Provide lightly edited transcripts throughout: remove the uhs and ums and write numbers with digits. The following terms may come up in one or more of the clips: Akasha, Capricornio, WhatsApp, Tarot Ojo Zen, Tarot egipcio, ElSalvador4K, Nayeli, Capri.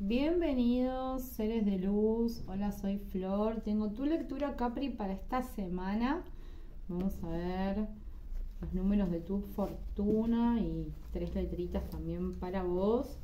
Bienvenidos seres de luz, hola, soy Flor, tengo tu lectura Capri para esta semana. Vamos a ver los números de tu fortuna y tres letritas también para vos.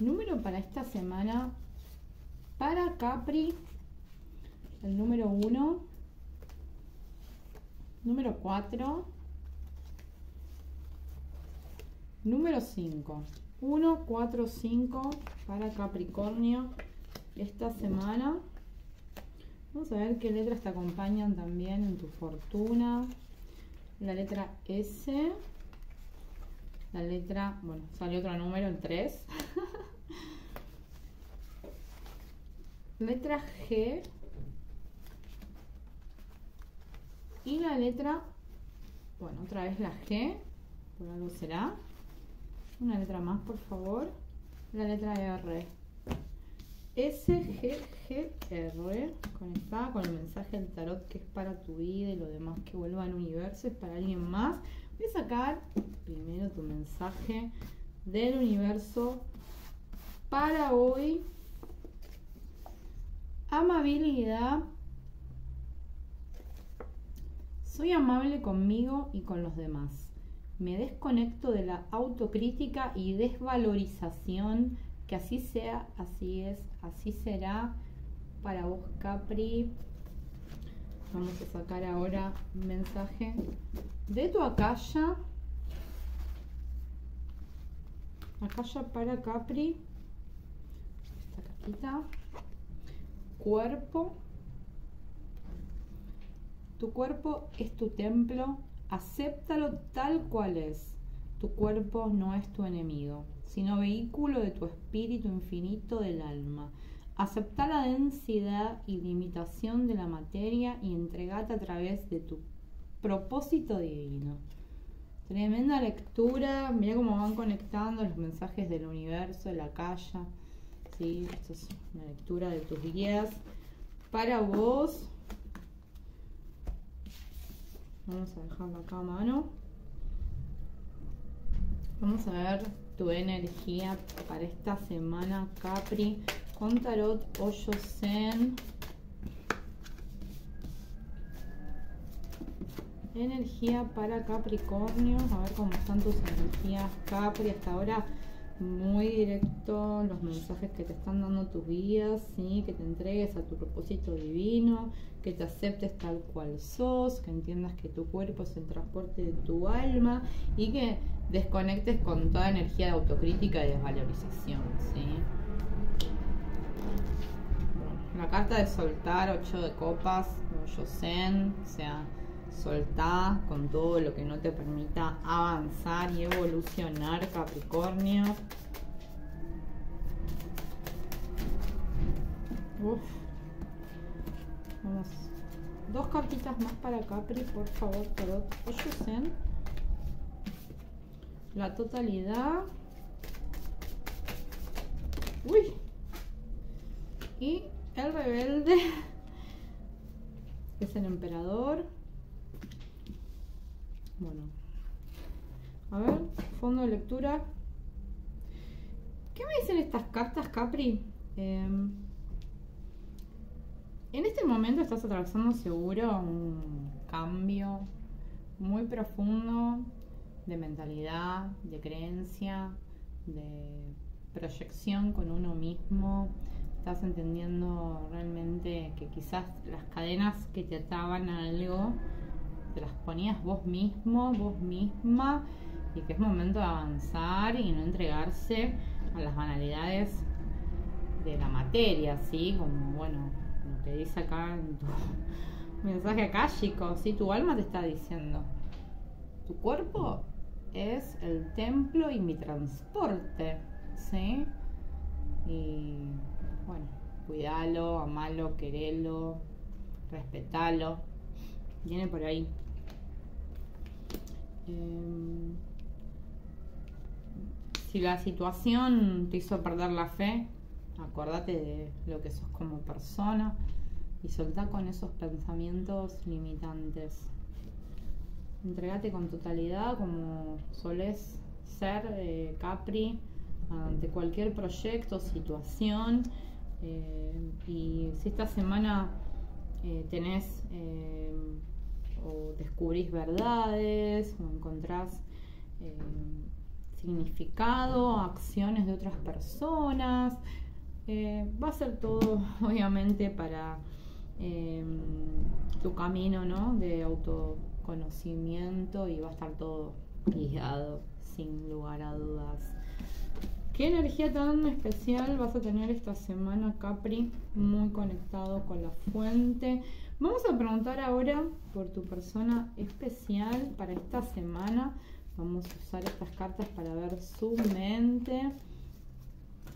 Número para esta semana para Capri, el número 1, número 4, número 5. 1, 4, 5 para Capricornio esta semana. Vamos a ver qué letras te acompañan también en tu fortuna. La letra S. La letra, bueno, salió otro número, el 3. Letra G. Y la letra, bueno, otra vez la G, por algo será. Una letra más, por favor. La letra R. S, G, G, R. Conectada con el mensaje del tarot que es para tu vida y lo demás que vuelva al universo es para alguien más. Voy a sacar primero tu mensaje del universo para hoy. Amabilidad. Soy amable conmigo y con los demás. Me desconecto de la autocrítica y desvalorización, que así sea, así es, así será para vos, Capri. Vamos a sacar ahora un mensaje de tu Akasha. Akasha para Capri. Esta cajita. Cuerpo. Tu cuerpo es tu templo. Acéptalo tal cual es. Tu cuerpo no es tu enemigo, sino vehículo de tu espíritu infinito del alma. Acepta la densidad y limitación de la materia y entregate a través de tu propósito divino. Tremenda lectura. Mirá cómo van conectando los mensajes del universo, de la calle. ¿Sí? Esta es una lectura de tus guías para vos. Vamos a dejarlo acá a mano. Vamos a ver tu energía para esta semana, Capri, con Tarot Ojo Zen. Energía para Capricornio. A ver cómo están tus energías, Capri. Hasta ahora muy directo los mensajes que te están dando tus guías, ¿sí? Que te entregues a tu propósito divino, que te aceptes tal cual sos, que entiendas que tu cuerpo es el transporte de tu alma y que desconectes con toda energía de autocrítica y desvalorización, ¿sí? Bueno, la carta de soltar, 8 de copas, Ojo Zen, o sea, soltá con todo lo que no te permita avanzar y evolucionar, Capricornio. Uf. Vamos. Dos cartitas más para Capri, por favor, Tarot Ojo Zen. La totalidad. Uy. Y el rebelde. Es el emperador. Bueno, a ver, fondo de lectura. ¿Qué me dicen estas cartas, Capri? En este momento estás atravesando seguro un cambio muy profundo de mentalidad, de creencia, de proyección con uno mismo. Estás entendiendo realmente que quizás las cadenas que te ataban a algo te las ponías vos mismo, vos misma, y que es momento de avanzar y no entregarse a las banalidades de la materia, ¿sí? Como, bueno, lo que dice acá en tu mensaje akáshico, ¿sí? Tu alma te está diciendo, tu cuerpo es el templo y mi transporte, ¿sí? Y, bueno, cuidalo, amalo, querelo, respetalo. Viene por ahí. Si la situación te hizo perder la fe, acordate de lo que sos como persona y soltá con esos pensamientos limitantes. Entregate con totalidad como solés ser, Capri, ante cualquier proyecto, situación. Y si esta semana tenés o descubrís verdades o encontrás significado, acciones de otras personas, va a ser todo obviamente para tu camino, ¿no?, de autoconocimiento, y va a estar todo guiado sin lugar a dudas. Qué energía tan especial vas a tener esta semana, Capri, muy conectado con la fuente. Vamos a preguntar ahora por tu persona especial para esta semana. Vamos a usar estas cartas para ver su mente.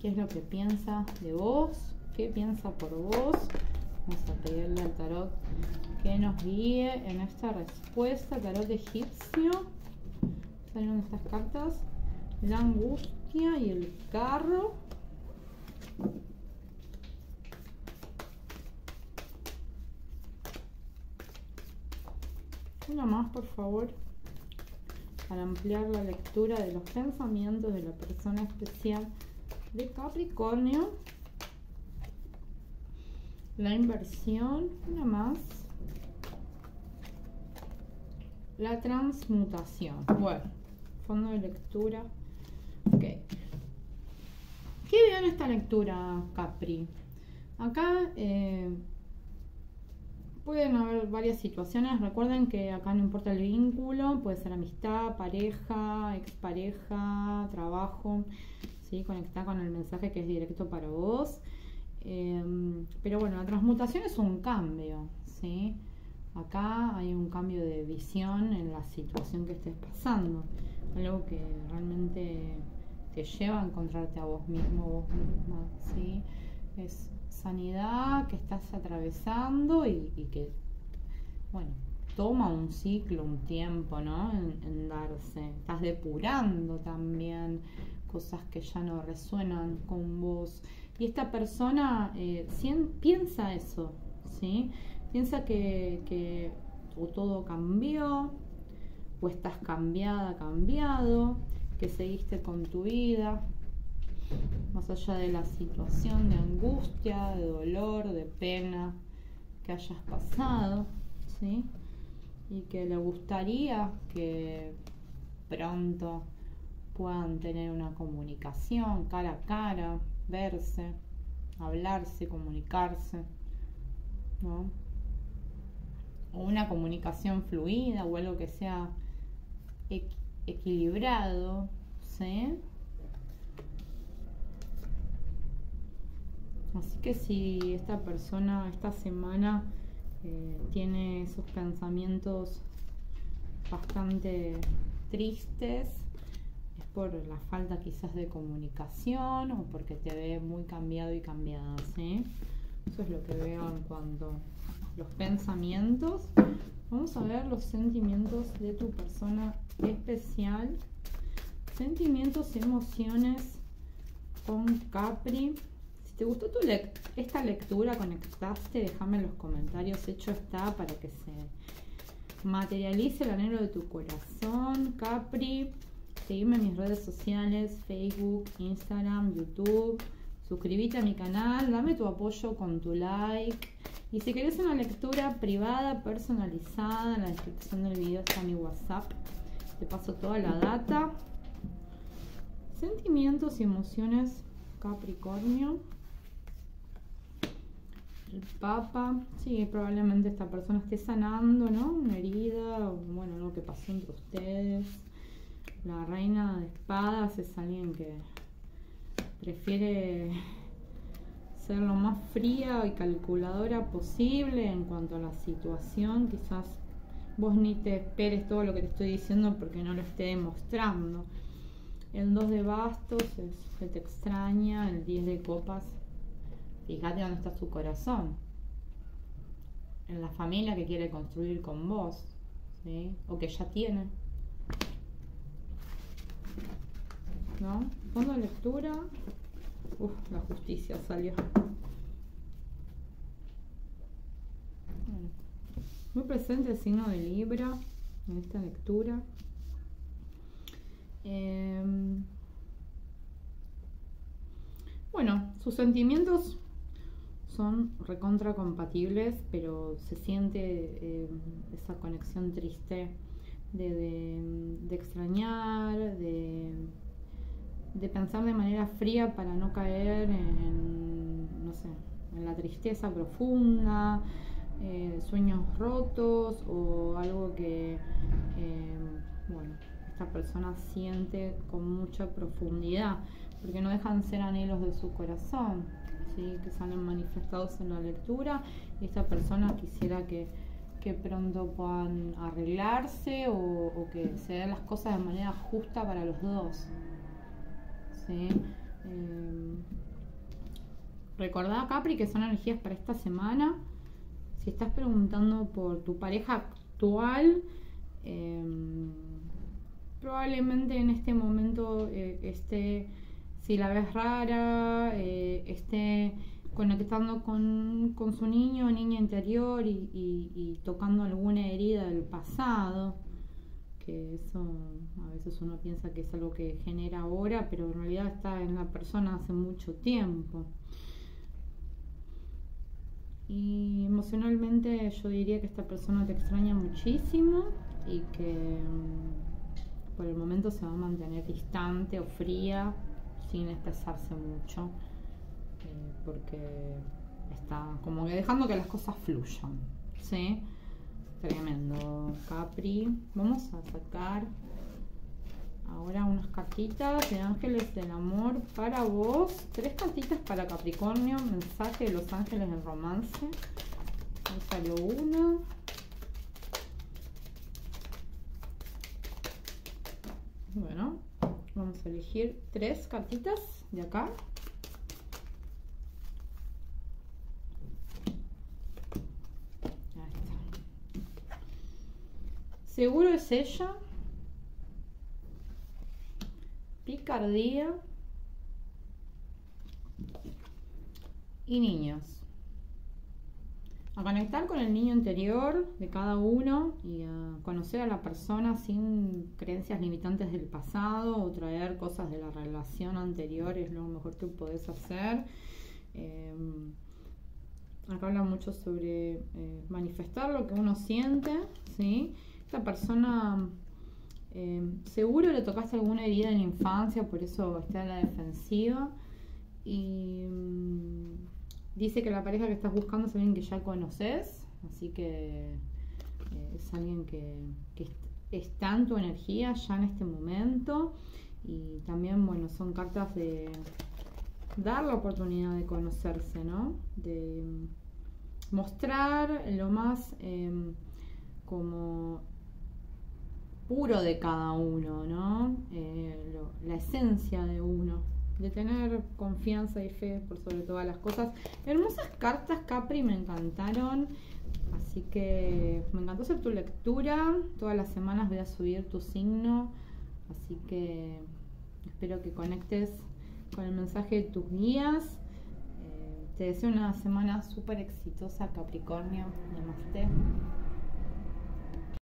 ¿Qué es lo que piensa de vos? ¿Qué piensa por vos? Vamos a pedirle al tarot que nos guíe en esta respuesta. Tarot egipcio. Salieron estas cartas. La angustia y el carro. Una más, por favor, para ampliar la lectura de los pensamientos de la persona especial de Capricornio. La inversión, una más. La transmutación. Bueno, fondo de lectura. Ok. ¿Qué veo en esta lectura, Capri? Acá pueden haber varias situaciones. Recuerden que acá no importa el vínculo, puede ser amistad, pareja, expareja, trabajo, ¿sí? Conectá con el mensaje que es directo para vos. Pero bueno, la transmutación es un cambio, ¿sí? Acá hay un cambio de visión en la situación que estés pasando, algo que realmente te lleva a encontrarte a vos mismo, vos misma, ¿sí? Es sanidad que estás atravesando y que, bueno, toma un ciclo, un tiempo, ¿no?, en darse. Estás depurando también cosas que ya no resuenan con vos. Y esta persona piensa eso, ¿sí? Piensa que o todo cambió, o estás cambiada, cambiado, que seguiste con tu vida, más allá de la situación de angustia, de dolor, de pena que hayas pasado, ¿sí? Y que le gustaría que pronto puedan tener una comunicación cara a cara, verse, hablarse, comunicarse, ¿no? O una comunicación fluida o algo que sea equilibrado, ¿sí? Así que si esta persona esta semana tiene esos pensamientos bastante tristes, es por la falta quizás de comunicación o porque te ve muy cambiado y cambiada, ¿sí? Eso es lo que veo en cuanto a los pensamientos. Vamos a ver los sentimientos de tu persona especial. Sentimientos, emociones con Capri. ¿Te gustó esta lectura? ¿Conectaste? Déjame en los comentarios. Hecho está para que se materialice el anhelo de tu corazón, Capri. Seguime en mis redes sociales, Facebook, Instagram, YouTube. Suscríbete a mi canal, dame tu apoyo con tu like. Y si querés una lectura privada, personalizada, en la descripción del video está mi WhatsApp. Te paso toda la data. Sentimientos y emociones, Capricornio. El Papa, sí, probablemente esta persona esté sanando, ¿no?, una herida, o bueno, algo que pasó entre ustedes. La Reina de Espadas es alguien que prefiere ser lo más fría y calculadora posible en cuanto a la situación. Quizás vos ni te esperes todo lo que te estoy diciendo porque no lo esté demostrando. El 2 de bastos es que te extraña, el 10 de copas. Fíjate dónde está tu corazón. En la familia que quiere construir con vos, ¿sí? O que ya tiene, ¿no? Fondo de lectura. Uf, la justicia salió. Bueno, muy presente el signo de Libra en esta lectura. bueno, sus sentimientos son recontra compatibles, pero se siente esa conexión triste de extrañar, de pensar de manera fría para no caer en, no sé, en la tristeza profunda, sueños rotos o algo que, bueno, esta persona siente con mucha profundidad, porque no dejan ser anhelos de su corazón, ¿sí?, que salen manifestados en la lectura, y esta persona quisiera que pronto puedan arreglarse o que se den las cosas de manera justa para los dos, ¿sí? Recordá, Capri, que son energías para esta semana. Si estás preguntando por tu pareja actual, probablemente en este momento esté, si la ves rara, esté conectando con su niño o niña interior y tocando alguna herida del pasado, que eso a veces uno piensa que es algo que genera ahora, pero en realidad está en la persona hace mucho tiempo. Y emocionalmente yo diría que esta persona te extraña muchísimo y que por el momento se va a mantener distante o fría, sin expresarse mucho, porque está como que dejando que las cosas fluyan, ¿sí? Tremendo, Capri. Vamos a sacar ahora unas cartitas de ángeles del amor para vos. 3 cartitas para Capricornio. Mensaje de los ángeles del romance. Ahí salió una. Bueno, vamos a elegir 3 cartitas de acá. Ahí está. Seguro es ella. Picardía y niños. A conectar con el niño interior de cada uno y a conocer a la persona sin creencias limitantes del pasado o traer cosas de la relación anterior es lo mejor que podés hacer. Acá habla mucho sobre manifestar lo que uno siente, ¿sí? Esta persona seguro le tocaste alguna herida en la infancia, por eso está en la defensiva. Y dice que la pareja que estás buscando es alguien que ya conoces, así que es alguien que está en tu energía ya en este momento. Y también, bueno, son cartas de dar la oportunidad de conocerse, ¿no? De mostrar lo más como puro de cada uno, ¿no? La esencia de uno, de tener confianza y fe por sobre todas las cosas. Hermosas cartas, Capri, me encantaron, así que me encantó hacer tu lectura. Todas las semanas voy a subir tu signo, así que espero que conectes con el mensaje de tus guías. Te deseo una semana súper exitosa, Capricornio. Namaste.